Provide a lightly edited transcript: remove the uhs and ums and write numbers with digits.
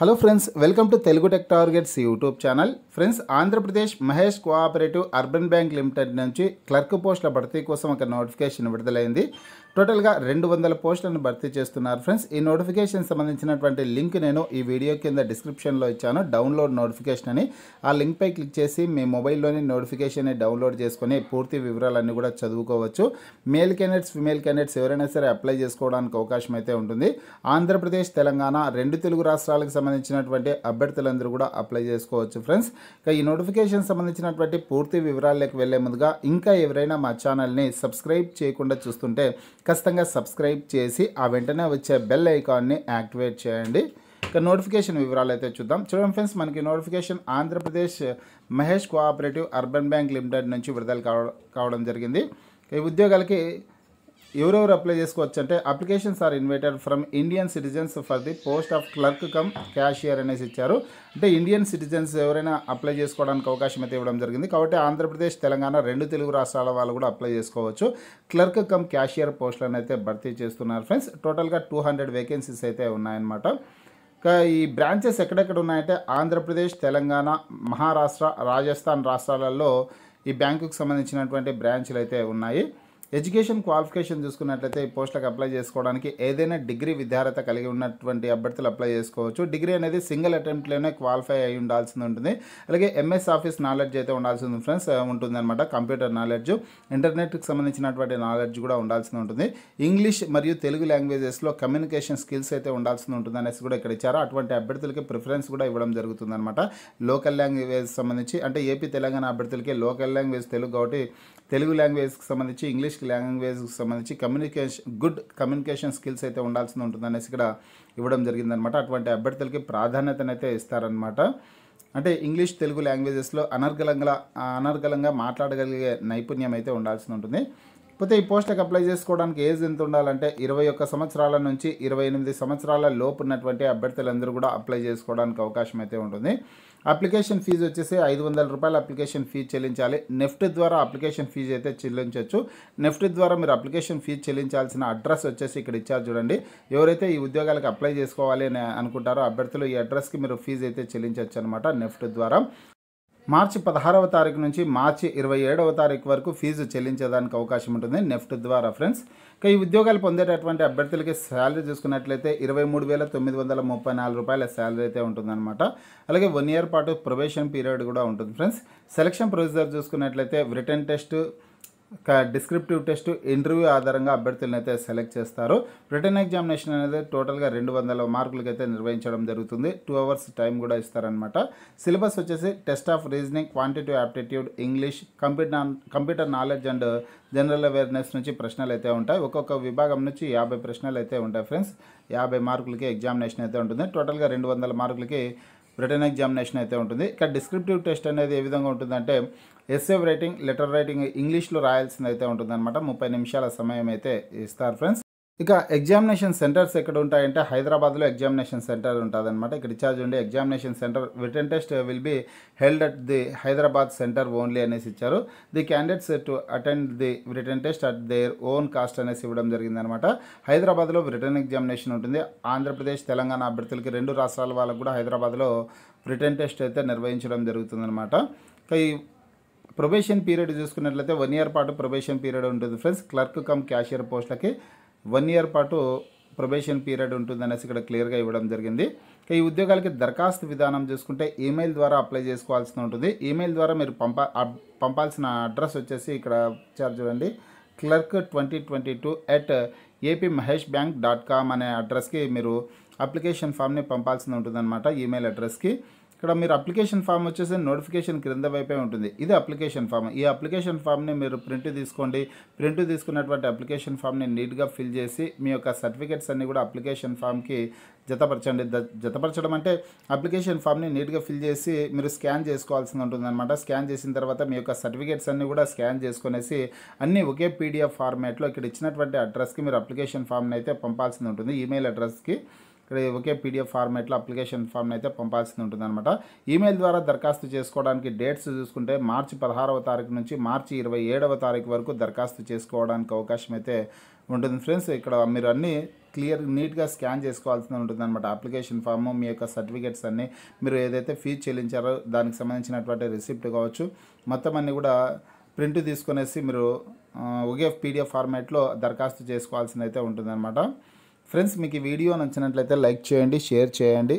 Hello friends, welcome to Telugu tech targets YouTube channel. Friends, Andhra Pradesh Mahesh cooperative urban bank limited నుంచి clerk పోస్టుల భర్తీ కోసం ఒక నోటిఫికేషన్ విడుదలైంది। టోటల్ గా 200 పోస్టులను భర్తీ చేస్తున్నారు ఫ్రెండ్స్। ఈ నోటిఫికేషన్ సంబంధించినటువంటి లింక్ నేను ఈ వీడియో కింద డిస్క్రిప్షన్ లో ఇచ్చాను, డౌన్లోడ్ నోటిఫికేషన్ అని। ఆ లింక్ పై క్లిక్ చేసి మీ మొబైల్ లోనే నోటిఫికేషన్ ని డౌన్లోడ్ చేసుకొని పూర్తి వివరాలన్నీ కూడా చదువుకోవచ్చు। మేల్ కెనెట్స్, ఫీమేల్ కెనెట్స్ ఎవరైనా సరే అప్లై చేసుకోవడానికి అవకాశం అయితే ఉంటుంది। ఆంధ్రప్రదేశ్, తెలంగాణ రెండు తెలుగు రాష్ట్రాలకు సంబంధించినటువంటి అభ్యర్థులందరూ కూడా అప్లై చేసుకోవచ్చు ఫ్రెండ్స్। ఇంకా ఈ నోటిఫికేషన్ సంబంధించినటువంటి పూర్తి వివరాలకు వెళ్ళే ముందుగా ఇంకా ఎవరైనా మా ఛానల్ ని సబ్స్క్రైబ్ చేయకుండా చూస్తుంటే ఖచ్చితంగా సబ్స్క్రైబ్ చేసి ఆ వెంటనే వచ్చే బెల్ ఐకాన్ ని యాక్టివేట్ చేయండి। ఇక నోటిఫికేషన్ వివరాలు అయితే చూద్దాం। చూడండి ఫ్రెండ్స్, మనకి notification Andhra Pradesh Mahesh cooperative urban bank limited నుంచి విడుదల కావడం జరిగింది। ఈ ఉద్యోగాలకి ఎవరెవరు అప్లై చేసుకోవచ్చు అంటే, applications are invited from Indian citizens for the post of clerk cum cashier అనేసి ఇచ్చారు। అంటే ఇండియన్ సిటిజన్స్ ఎవరైనా అప్లై చేసుకోవడానికి అవకాశం అయితే ఇవ్వడం జరిగింది। కాబట్టి ఆంధ్రప్రదేశ్, తెలంగాణ రెండు తెలుగు రాష్ట్రాల వాళ్ళు కూడా అప్లై చేసుకోవచ్చు। క్లర్క్ కమ్ క్యాషియర్ పోస్టులను అయితే భర్తీ చేస్తున్నారు ఫ్రెండ్స్। టోటల్గా 200 వేకెన్సీస్ అయితే ఉన్నాయన్నమాట। ఈ బ్రాంచెస్ ఎక్కడెక్కడ ఉన్నాయంటే ఆంధ్రప్రదేశ్, తెలంగాణ, మహారాష్ట్ర, రాజస్థాన్ రాష్ట్రాలలో ఈ బ్యాంకుకు సంబంధించినటువంటి బ్రాంచ్లు అయితే ఉన్నాయి। ఎడ్యుకేషన్ క్వాలిఫికేషన్ చూసుకున్నట్లయితే ఈ పోస్టులకు అప్లై చేసుకోవడానికి ఏదైనా డిగ్రీ విద్యార్హత కలిగి ఉన్నటువంటి అభ్యర్థులు అప్లై చేసుకోవచ్చు। డిగ్రీ అనేది సింగిల్ అటెంప్ట్లోనే క్వాలిఫై అయి ఉండాల్సింది ఉంటుంది। అలాగే ఎంఎస్ ఆఫీస్ నాలెడ్జ్ అయితే ఉండాల్సింది ఫ్రెండ్స్, ఉంటుందన్నమాట। కంప్యూటర్ నాలెడ్జ్, ఇంటర్నెట్కి సంబంధించినటువంటి నాలెడ్జ్ కూడా ఉండాల్సింది ఉంటుంది। ఇంగ్లీష్ మరియు తెలుగు లాంగ్వేజెస్లో కమ్యూనికేషన్ స్కిల్స్ అయితే ఉండాల్సింది ఉంటుంది అనేసి కూడా ఇక్కడ ఇచ్చారు। అటువంటి అభ్యర్థులకి ప్రిఫరెన్స్ కూడా ఇవ్వడం జరుగుతుందన్నమాట। లోకల్ లాంగ్వేజ్ సంబంధించి అంటే ఏపీ, తెలంగాణ అభ్యర్థులకి లోకల్ లాంగ్వేజ్ తెలుగు, కాబట్టి తెలుగు లాంగ్వేజ్కి సంబంధించి, ఇంగ్లీష్ లాంగ్వేజ్కి సంబంధించి గుడ్ కమ్యూనికేషన్ స్కిల్స్ అయితే ఉండాల్సి ఉంటుందనేసి ఇక్కడ ఇవ్వడం జరిగిందనమాట। అటువంటి అభ్యర్థులకి ప్రాధాన్యతనైతే ఇస్తారనమాట। అంటే ఇంగ్లీష్, తెలుగు లాంగ్వేజెస్లో అనర్గళంగా మాట్లాడగలిగే నైపుణ్యం అయితే ఉండాల్సి ఉంటుంది। పోతే ఈ పోస్టులకు అప్లై చేసుకోవడానికి ఏజ్ ఎంత ఉండాలంటే 21 సంవత్సరాల నుంచి 28 సంవత్సరాల లోపు ఉన్నటువంటి అభ్యర్థులందరూ కూడా అప్లై చేసుకోవడానికి అవకాశం అయితే ఉంటుంది। అప్లికేషన్ ఫీజు వచ్చేసి 500 రూపాయల అప్లికేషన్ ఫీజు చెల్లించాలి। నెఫ్ట్ ద్వారా అప్లికేషన్ ఫీజు అయితే చెల్లించవచ్చు। నెఫ్ట్ ద్వారా మీరు అప్లికేషన్ ఫీజు చెల్లించాల్సిన అడ్రస్ వచ్చేసి ఇక్కడ ఇచ్చారు చూడండి। ఎవరైతే ఈ ఉద్యోగాలకు అప్లై చేసుకోవాలి అని అనుకుంటారో అభ్యర్థులు ఈ అడ్రస్కి మీరు ఫీజు అయితే చెల్లించవచ్చు అనమాట, నెఫ్ట్ ద్వారా। మార్చి 16వ తారీఖు నుంచి మార్చి 27వ తారీఖు వరకు ఫీజు చెల్లించేదానికి అవకాశం ఉంటుంది నెఫ్ట్ ద్వారా ఫ్రెండ్స్। ఇక ఈ ఉద్యోగాలు పొందేటటువంటి అభ్యర్థులకి శాలరీ చూసుకున్నట్లయితే 23,934 రూపాయల శాలరీ అయితే ఉంటుందన్నమాట। అలాగే 1 year పాటు ప్రొబేషన్ పీరియడ్ కూడా ఉంటుంది ఫ్రెండ్స్। సెలక్షన్ ప్రొసీజర్ చూసుకున్నట్లయితే written test, descriptive test, interview ఆధారంగా అభ్యర్థులను అయితే సెలెక్ట్ చేస్తారు। రిటర్న్ ఎగ్జామినేషన్ అనేది టోటల్గా 200 మార్కులకి అయితే నిర్వహించడం జరుగుతుంది। 2 hours టైం కూడా ఇస్తారనమాట। సిలబస్ వచ్చేసి test of reasoning, quantitative aptitude, English, computer knowledge and general awareness నుంచి ప్రశ్నలు అయితే ఉంటాయి। ఒక్కొక్క విభాగం నుంచి 50 ప్రశ్నలు అయితే ఉంటాయి ఫ్రెండ్స్। 50 మార్కులకి ఎగ్జామినేషన్ అయితే ఉంటుంది। టోటల్గా 200 మార్కులకి రిటర్న్ ఎగ్జామినేషన్ అయితే ఉంటుంది। ఇక డిస్క్రిప్టివ్ టెస్ట్ అనేది ఏ విధంగా ఉంటుందంటే ఎస్ఏ రైటింగ్, లెటర్ రైటింగ్ ఇంగ్లీష్లో రాయాల్సింది అయితే ఉంటుందన్నమాట। 30 నిమిషాల సమయం అయితే ఇస్తారు ఫ్రెండ్స్। ఇక ఎగ్జామినేషన్ సెంటర్స్ ఎక్కడ ఉంటాయంటే హైదరాబాద్లో ఎగ్జామినేషన్ సెంటర్ ఉంటుందన్నమాట। ఇక్కడ ఇచ్చారు చూడండి, examination centre written test will be held at the Hyderabad centre only అనేసి ఇచ్చారు। The candidates to attend the written test at their own cost అనేసి ఇవ్వడం జరిగిందనమాట। హైదరాబాద్లో రిటన్ ఎగ్జామినేషన్ ఉంటుంది। ఆంధ్రప్రదేశ్, తెలంగాణ అభ్యర్థులకి రెండు రాష్ట్రాల వాళ్ళకు కూడా హైదరాబాద్లో రిటన్ టెస్ట్ అయితే నిర్వహించడం జరుగుతుందన్నమాట। ఈ ప్రొబేషన్ పీరియడ్ చూసుకున్నట్లయితే 1 year పాటు ప్రొబేషన్ పీరియడ్ ఉంటుంది ఫ్రెండ్స్। క్లర్క్ కమ్ క్యాషియర్ పోస్టులకి 1 year పాటు ప్రొబేషన్ పీరియడ్ ఉంటుందనేసి ఇక్కడ క్లియర్గా ఇవ్వడం జరిగింది। ఈ ఉద్యోగాలకి దరఖాస్తు విధానం చూసుకుంటే ఈమెయిల్ ద్వారా అప్లై చేసుకోవాల్సి ఉంటుంది। ఈమెయిల్ ద్వారా మీరు పంపాల్సిన అడ్రస్ వచ్చేసి ఇక్కడ చూడండి, clerk2022@apmaheshbank.com అనే అడ్రస్కి మీరు అప్లికేషన్ ఫామ్ని పంపాల్సి ఉంటుందన్నమాట, ఈమెయిల్ అడ్రస్కి। ఇక్కడ మీరు అప్లికేషన్ ఫామ్ వచ్చేసి నోటిఫికేషన్ క్రింద వైపే ఉంటుంది, ఇది అప్లికేషన్ ఫామ్। ఈ అప్లికేషన్ ఫామ్ని మీరు ప్రింట్ తీసుకోండి। ప్రింట్ తీసుకున్నటువంటి అప్లికేషన్ ఫామ్ని నీట్గా ఫిల్ చేసి మీ యొక్క సర్టిఫికేట్స్ అన్నీ కూడా అప్లికేషన్ ఫామ్కి జతపరచండి। జతపరచడం అంటే అప్లికేషన్ ఫామ్ని నీట్గా ఫిల్ చేసి మీరు స్కాన్ చేసుకోవాల్సి ఉంటుందన్నమాట। స్కాన్ చేసిన తర్వాత మీ యొక్క సర్టిఫికేట్స్ అన్నీ కూడా స్కాన్ చేసుకునేసి అన్నీ ఒకే పీడిఎఫ్ ఫార్మాట్లో ఇక్కడ ఇచ్చినటువంటి అడ్రస్కి మీరు అప్లికేషన్ ఫామ్ని అయితే పంపాల్సి ఉంటుంది, ఈమెయిల్ అడ్రస్కి। ఇక్కడ ఒకే పీడిఎఫ్ ఫార్మాట్లో అప్లికేషన్ ఫామ్ని అయితే పంపాల్సి ఉంటుందన్నమాట। ఈమెయిల్ ద్వారా దరఖాస్తు చేసుకోవడానికి డేట్స్ చూసుకుంటే మార్చి 16వ తారీఖు నుంచి మార్చి 27వ తారీఖు వరకు దరఖాస్తు చేసుకోవడానికి అవకాశం అయితే ఉంటుంది ఫ్రెండ్స్। ఇక్కడ మీరు అన్నీ క్లియర్ నీట్గా స్కాన్ చేసుకోవాల్సి ఉంటుందన్నమాట. అప్లికేషన్ ఫామ్ మీ యొక్క సర్టిఫికెట్స్ అన్నీ మీరు ఏదైతే ఫీజు చెల్లించారో దానికి సంబంధించినటువంటి రిసిప్ట్ కావచ్చు మొత్తం అన్నీ కూడా ప్రింట్ తీసుకునేసి మీరు ఒకే పీడిఎఫ్ ఫార్మాట్లో దరఖాస్తు చేసుకోవాల్సినైతే ఉంటుందన్నమాట. ఫ్రెండ్స్ మీకు ఈ వీడియో నచ్చినట్లయితే లైక్ చేయండి, షేర్ చేయండి.